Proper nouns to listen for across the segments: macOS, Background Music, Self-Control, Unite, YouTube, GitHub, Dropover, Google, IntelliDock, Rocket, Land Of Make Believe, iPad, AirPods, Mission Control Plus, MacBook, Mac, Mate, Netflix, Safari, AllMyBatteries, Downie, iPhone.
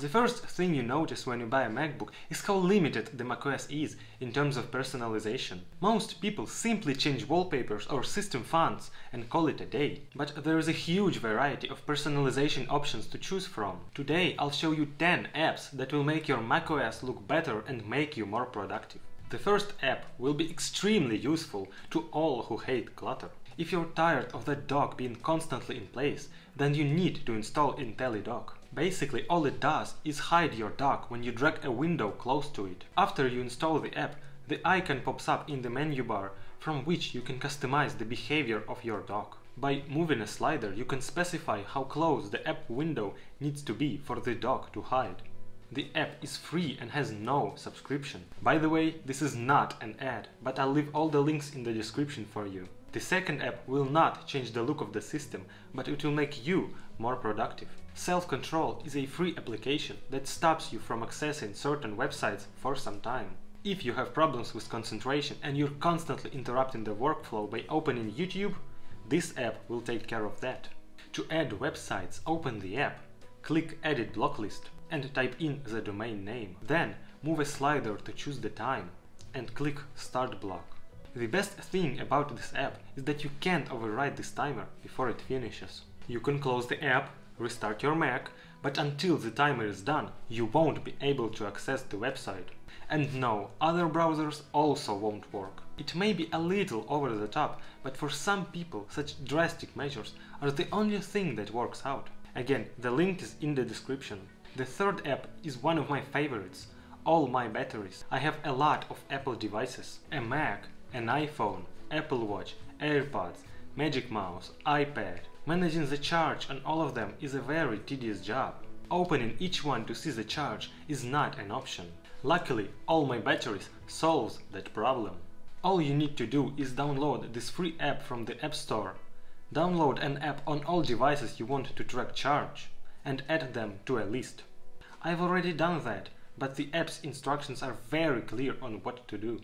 The first thing you notice when you buy a MacBook is how limited the macOS is in terms of personalization. Most people simply change wallpapers or system fonts and call it a day. But there is a huge variety of personalization options to choose from. Today I'll show you 10 apps that will make your macOS look better and make you more productive. The first app will be extremely useful to all who hate clutter. If you're tired of that dock being constantly in place, then you need to install IntelliDock. Basically, all it does is hide your dock when you drag a window close to it. After you install the app, the icon pops up in the menu bar from which you can customize the behavior of your dock. By moving a slider, you can specify how close the app window needs to be for the dock to hide. The app is free and has no subscription. By the way, this is not an ad, but I'll leave all the links in the description for you. The second app will not change the look of the system, but it will make you more productive. Self-Control is a free application that stops you from accessing certain websites for some time. If you have problems with concentration and you're constantly interrupting the workflow by opening YouTube, this app will take care of that. To add websites, open the app, click Edit Block List and type in the domain name. Then move a slider to choose the time and click Start Block. The best thing about this app is that you can't override this timer before it finishes. You can close the app, restart your Mac, but until the timer is done, you won't be able to access the website. And no, other browsers also won't work. It may be a little over the top, but for some people such drastic measures are the only thing that works out. Again, the link is in the description. The third app is one of my favorites, AllMyBatteries. I have a lot of Apple devices, a Mac, an iPhone, Apple Watch, AirPods, Magic Mouse, iPad. Managing the charge on all of them is a very tedious job. Opening each one to see the charge is not an option. Luckily, AllMyBatteries solves that problem. All you need to do is download this free app from the App Store. Download an app on all devices you want to track charge and add them to a list. I've already done that, but the app's instructions are very clear on what to do.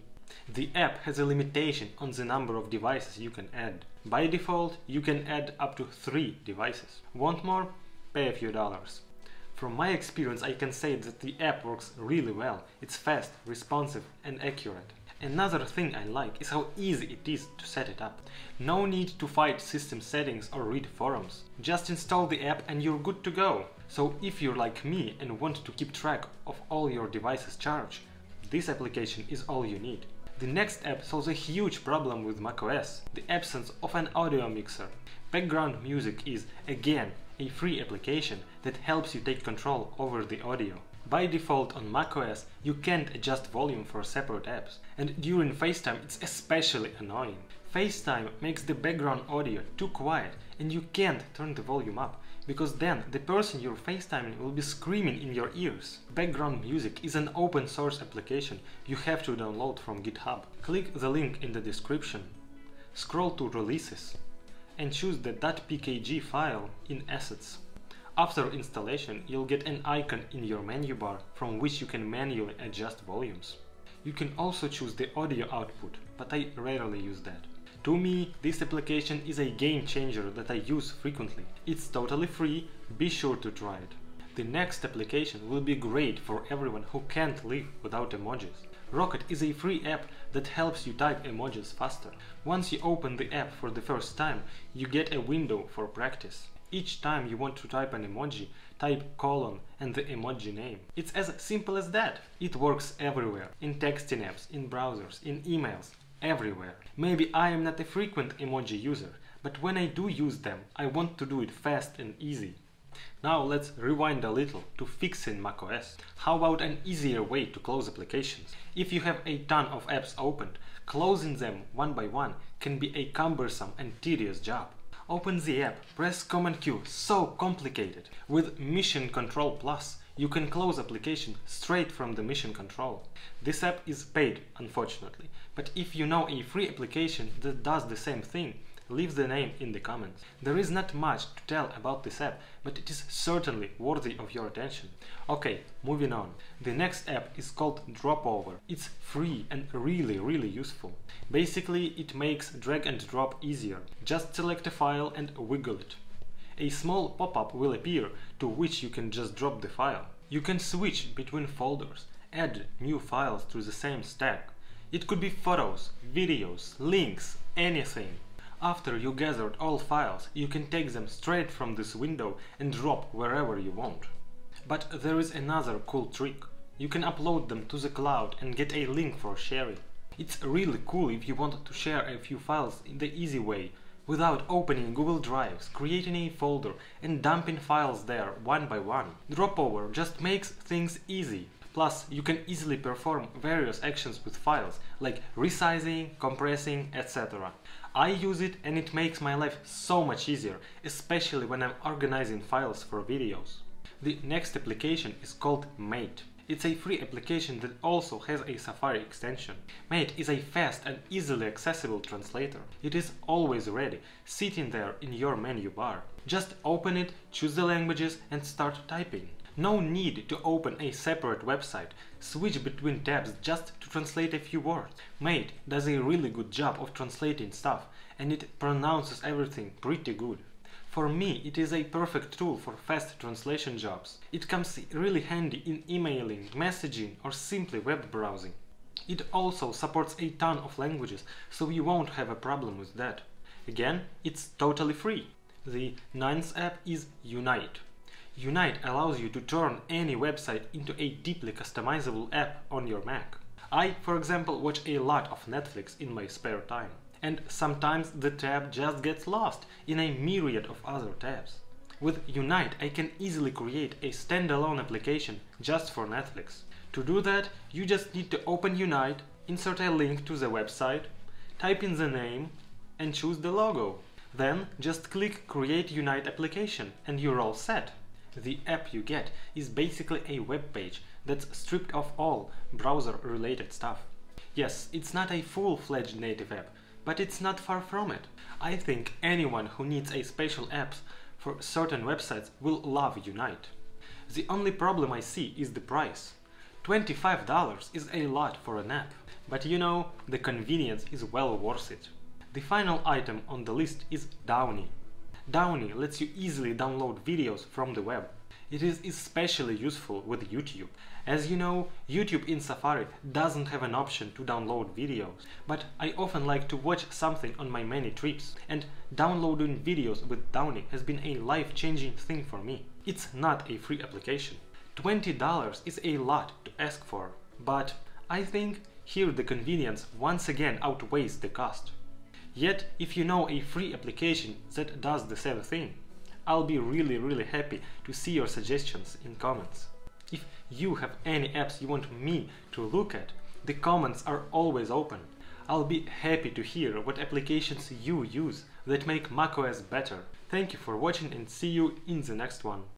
The app has a limitation on the number of devices you can add. By default, you can add up to 3 devices. Want more? Pay a few dollars. From my experience, I can say that the app works really well. It's fast, responsive and accurate. Another thing I like is how easy it is to set it up. No need to fight system settings or read forums. Just install the app and you're good to go. So if you're like me and want to keep track of all your devices' charge, this application is all you need. The next app solves a huge problem with macOS, the absence of an audio mixer. Background Music is, again, a free application that helps you take control over the audio. By default on macOS, you can't adjust volume for separate apps, and during FaceTime it's especially annoying. FaceTime makes the background audio too quiet and you can't turn the volume up, because then the person you're FaceTiming will be screaming in your ears. Background Music is an open source application you have to download from GitHub. Click the link in the description, scroll to Releases, and choose the .pkg file in Assets. After installation, you'll get an icon in your menu bar from which you can manually adjust volumes. You can also choose the audio output, but I rarely use that. To me, this application is a game changer that I use frequently. It's totally free, be sure to try it. The next application will be great for everyone who can't live without emojis. Rocket is a free app that helps you type emojis faster. Once you open the app for the first time, you get a window for practice. Each time you want to type an emoji, type colon and the emoji name. It's as simple as that. It works everywhere, in texting apps, in browsers, in emails. Everywhere. Maybe I am not a frequent emoji user, but when I do use them, I want to do it fast and easy. Now let's rewind a little to fixing macOS. How about an easier way to close applications? If you have a ton of apps opened, closing them one by one can be a cumbersome and tedious job. Open the app, press Command Q, so complicated. With Mission Control Plus, you can close application straight from the Mission Control. This app is paid, unfortunately, but if you know a free application that does the same thing, leave the name in the comments. There is not much to tell about this app, but it is certainly worthy of your attention. Okay, moving on. The next app is called Dropover. It's free and really useful. Basically, it makes drag and drop easier. Just select a file and wiggle it. A small pop-up will appear to which you can just drop the file. You can switch between folders, add new files to the same stack. It could be photos, videos, links, anything. After you gathered all files, you can take them straight from this window and drop wherever you want. But there is another cool trick. You can upload them to the cloud and get a link for sharing. It's really cool if you want to share a few files in the easy way, without opening Google Drives, creating a folder and dumping files there one by one. Dropover just makes things easy. Plus, you can easily perform various actions with files, like resizing, compressing, etc. I use it and it makes my life so much easier, especially when I'm organizing files for videos. The next application is called Mate. It's a free application that also has a Safari extension. Mate is a fast and easily accessible translator. It is always ready, sitting there in your menu bar. Just open it, choose the languages and start typing. No need to open a separate website, switch between tabs just to translate a few words. Mate does a really good job of translating stuff, and it pronounces everything pretty good. For me, it is a perfect tool for fast translation jobs. It comes really handy in emailing, messaging, or simply web browsing. It also supports a ton of languages, so you won't have a problem with that. Again, it's totally free. The ninth app is Unite. Unite allows you to turn any website into a deeply customizable app on your Mac. I, for example, watch a lot of Netflix in my spare time, and sometimes the tab just gets lost in a myriad of other tabs. With Unite, I can easily create a standalone application just for Netflix. To do that, you just need to open Unite, insert a link to the website, type in the name, and choose the logo. Then just click Create Unite Application, and you're all set. The app you get is basically a web page that's stripped of all browser-related stuff. Yes, it's not a full-fledged native app, but it's not far from it. I think anyone who needs a special app for certain websites will love Unite. The only problem I see is the price. $25 is a lot for an app, but you know, the convenience is well worth it. The final item on the list is Downie. Downie lets you easily download videos from the web. It is especially useful with YouTube. As you know, YouTube in Safari doesn't have an option to download videos, but I often like to watch something on my many trips, and downloading videos with Downie has been a life-changing thing for me. It's not a free application. $20 is a lot to ask for, but I think here the convenience once again outweighs the cost. Yet, if you know a free application that does the same thing, I'll be really happy to see your suggestions in comments. If you have any apps you want me to look at, the comments are always open. I'll be happy to hear what applications you use that make macOS better. Thank you for watching and see you in the next one.